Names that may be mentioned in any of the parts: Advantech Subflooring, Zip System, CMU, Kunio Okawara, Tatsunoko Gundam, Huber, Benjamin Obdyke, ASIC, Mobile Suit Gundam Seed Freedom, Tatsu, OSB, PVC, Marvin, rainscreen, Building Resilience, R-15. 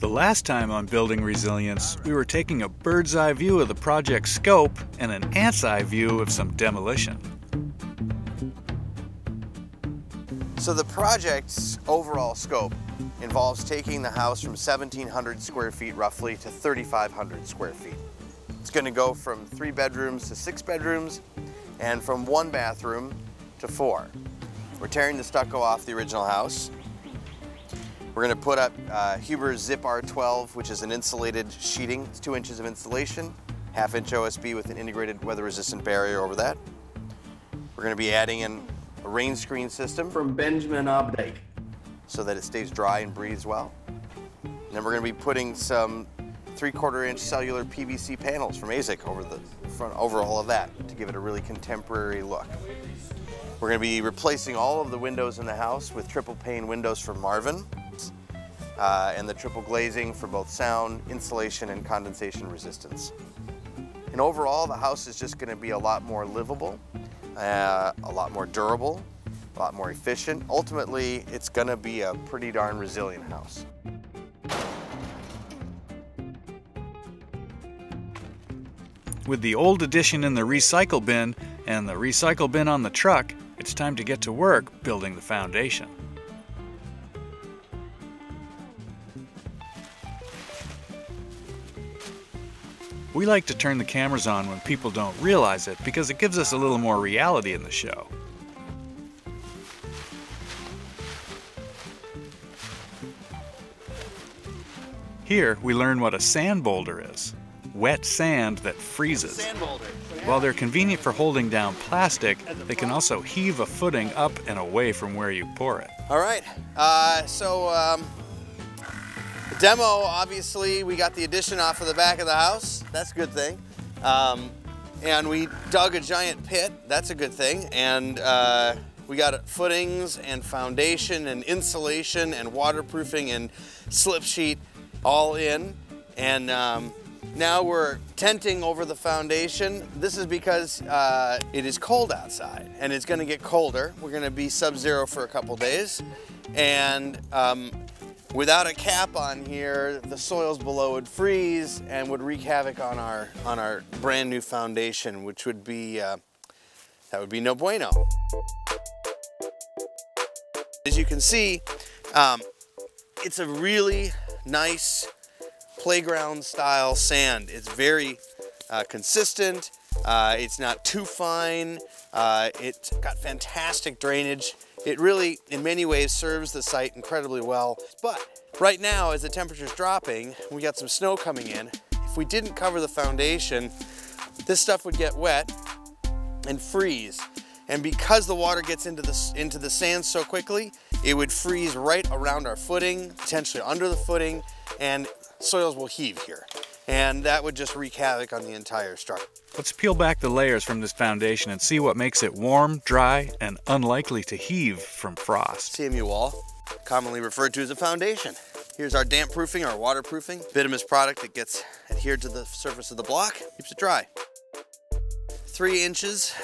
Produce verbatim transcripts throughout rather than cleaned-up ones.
The last time on Building Resilience, we were taking a bird's eye view of the project scope and an ant's eye view of some demolition. So the project's overall scope involves taking the house from seventeen hundred square feet roughly to thirty-five hundred square feet. It's going to go from three bedrooms to six bedrooms and from one bathroom to four. We're tearing the stucco off the original house. We're going to put up uh, Huber Zip R twelve, which is an insulated sheeting. It's two inches of insulation, half inch O S B with an integrated weather resistant barrier over that. We're going to be adding in a rain screen system from Benjamin Obdyke so that it stays dry and breathes well. And then we're going to be putting some three-quarter inch cellular P V C panels from ASIC over the front, over all of that to give it a really contemporary look. We're going to be replacing all of the windows in the house with triple pane windows from Marvin uh, and the triple glazing for both sound, insulation, and condensation resistance. And overall, the house is just going to be a lot more livable, uh, a lot more durable, a lot more efficient. Ultimately, it's going to be a pretty darn resilient house. With the old addition in the recycle bin and the recycle bin on the truck, it's time to get to work building the foundation. We like to turn the cameras on when people don't realize it because it gives us a little more reality in the show. Here we learn what a sand boulder is. Wet sand that freezes. While they're convenient for holding down plastic, they can also heave a footing up and away from where you pour it. All right, uh, so um, the demo, obviously, we got the addition off of the back of the house. That's a good thing. Um, and we dug a giant pit. That's a good thing. And uh, we got footings and foundation and insulation and waterproofing and slip sheet all in. And um, now we're tenting over the foundation. This is because uh, it is cold outside and it's gonna get colder. We're gonna be sub-zero for a couple days. And um, without a cap on here, the soils below would freeze and would wreak havoc on our, on our brand new foundation, which would be, uh, that would be no bueno. As you can see, um, it's a really nice, playground style sand. It's very uh, consistent, uh, it's not too fine, uh, it's got fantastic drainage. It really, in many ways, serves the site incredibly well. But right now, as the temperature's dropping, we got some snow coming in. If we didn't cover the foundation, this stuff would get wet and freeze. And because the water gets into the, into the sand so quickly, it would freeze right around our footing, potentially under the footing, and soils will heave here, and that would just wreak havoc on the entire structure. Let's peel back the layers from this foundation and see what makes it warm, dry, and unlikely to heave from frost. C M U wall, commonly referred to as a foundation. Here's our damp proofing, our waterproofing, bituminous product that gets adhered to the surface of the block, keeps it dry. Three inches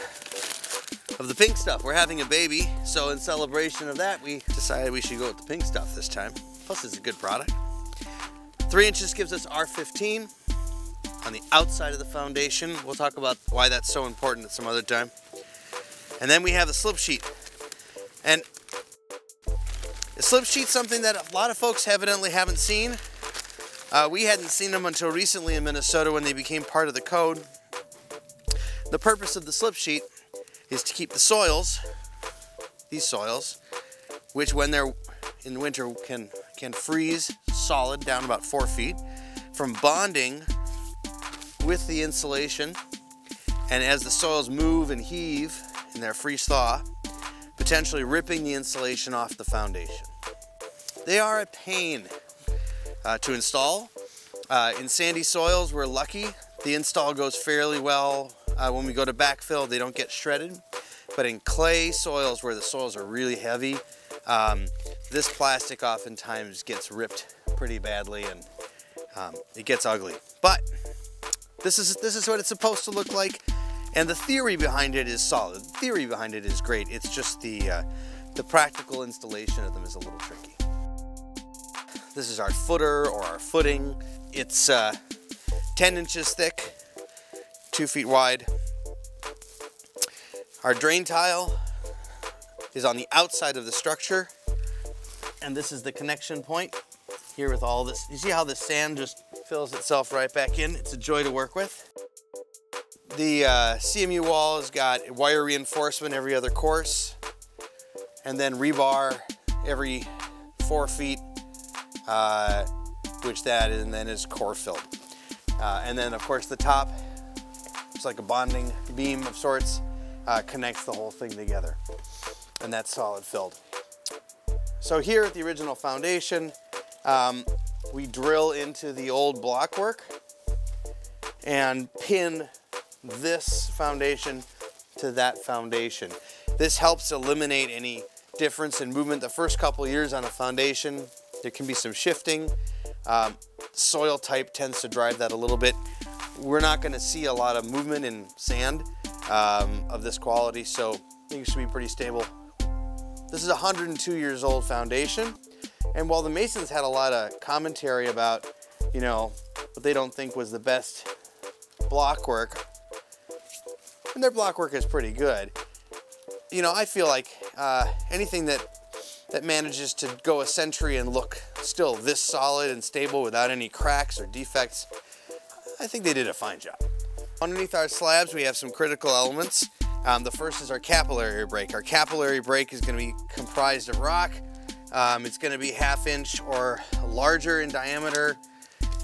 of the pink stuff. We're having a baby, so in celebration of that, we decided we should go with the pink stuff this time. Plus, it's a good product. Three inches gives us R fifteen on the outside of the foundation. We'll talk about why that's so important at some other time. And then we have the slip sheet. And the slip sheet's something that a lot of folks evidently haven't seen. Uh, we hadn't seen them until recently in Minnesota when they became part of the code. The purpose of the slip sheet is to keep the soils, these soils, which when they're in winter can, can freeze solid down about four feet from bonding with the insulation. And as the soils move and heave in their freeze thaw, potentially ripping the insulation off the foundation. They are a pain uh, to install. Uh, in sandy soils, we're lucky. The install goes fairly well. Uh, when we go to backfill, they don't get shredded. But in clay soils where the soils are really heavy, um, this plastic oftentimes gets ripped pretty badly and um, it gets ugly. But this is, this is what it's supposed to look like, and the theory behind it is solid. The theory behind it is great. It's just the, uh, the practical installation of them is a little tricky. This is our footer or our footing. It's uh, ten inches thick, two feet wide. Our drain tile is on the outside of the structure. And this is the connection point here with all this. You see how the sand just fills itself right back in? It's a joy to work with. The uh, C M U wall has got wire reinforcement every other course, and then rebar every four feet, uh, which that and then is core filled. Uh, and then of course the top, it's like a bonding beam of sorts, uh, connects the whole thing together. And that's solid filled. So here at the original foundation, um, we drill into the old block work and pin this foundation to that foundation. This helps eliminate any difference in movement. The first couple of years on a foundation, there can be some shifting. Um, soil type tends to drive that a little bit. We're not gonna see a lot of movement in sand um, of this quality, so things should be pretty stable. This is a one hundred two years old foundation. And while the Masons had a lot of commentary about, you know, what they don't think was the best block work, and their block work is pretty good. You know, I feel like uh, anything that that manages to go a century and look still this solid and stable without any cracks or defects, I think they did a fine job. Underneath our slabs, we have some critical elements. Um, the first is our capillary break. Our capillary break is going to be comprised of rock. Um, it's going to be half inch or larger in diameter,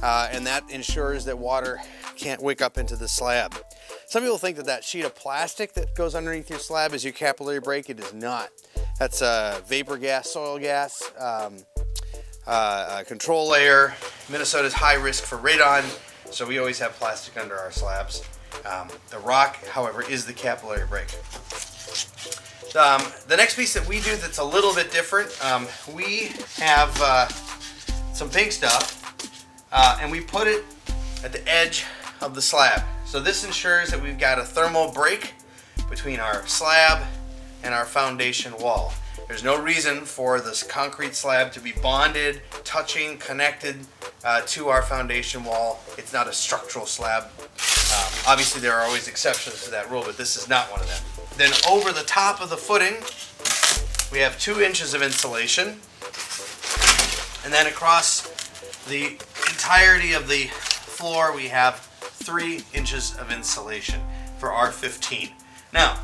uh, and that ensures that water can't wick up into the slab. Some people think that that sheet of plastic that goes underneath your slab is your capillary break. It is not. That's a vapor gas, soil gas, um, uh, a control layer. Minnesota's high risk for radon, so we always have plastic under our slabs. Um, the rock, however, is the capillary break. Um, the next piece that we do that's a little bit different, um, we have uh, some pink stuff, uh, and we put it at the edge of the slab. So this ensures that we've got a thermal break between our slab and our foundation wall. There's no reason for this concrete slab to be bonded, touching, connected uh, to our foundation wall. It's not a structural slab. Um, obviously there are always exceptions to that rule, but this is not one of them. Then over the top of the footing, we have two inches of insulation. And then across the entirety of the floor, we have three inches of insulation for R fifteen. Now,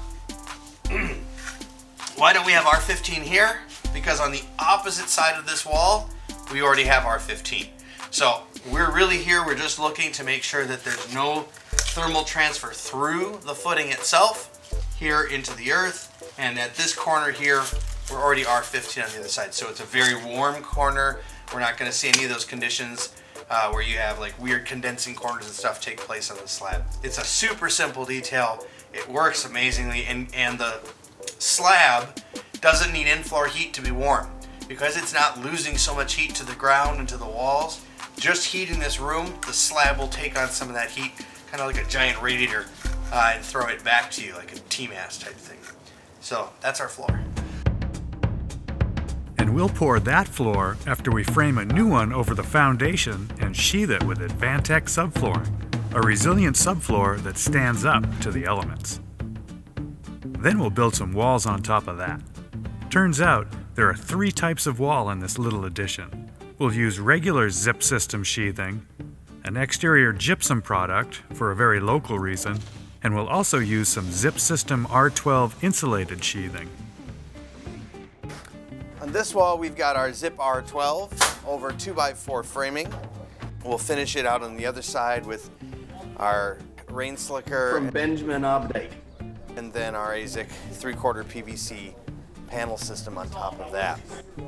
why don't we have R fifteen here? Because on the opposite side of this wall, we already have R fifteen. So we're really here, we're just looking to make sure that there's no thermal transfer through the footing itself here into the earth. And at this corner here, we're already R fifteen on the other side. So it's a very warm corner. We're not gonna see any of those conditions Uh, where you have like weird condensing corners and stuff take place on the slab. It's a super simple detail. It works amazingly, and, and the slab doesn't need in-floor heat to be warm. Because it's not losing so much heat to the ground and to the walls, just heating this room, the slab will take on some of that heat, kind of like a giant radiator, uh, and throw it back to you like a T-mast type thing. So that's our floor. And we'll pour that floor after we frame a new one over the foundation and sheathe it with Advantech Subflooring, a resilient subfloor that stands up to the elements. Then we'll build some walls on top of that. Turns out there are three types of wall in this little addition. We'll use regular Zip System sheathing, an exterior gypsum product for a very local reason, and we'll also use some Zip System R twelve insulated sheathing. On this wall, we've got our Zip R twelve over two by four framing. We'll finish it out on the other side with our rain slicker. From Benjamin Obdyke. And then our A Z E K three quarter P V C panel system on top of that.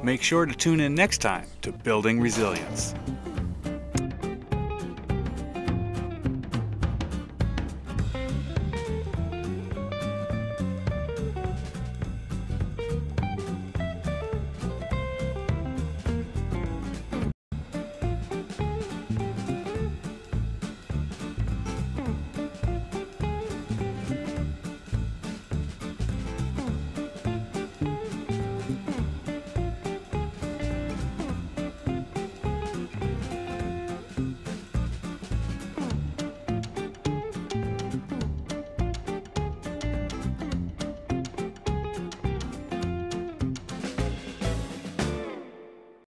Make sure to tune in next time to Building Resilience.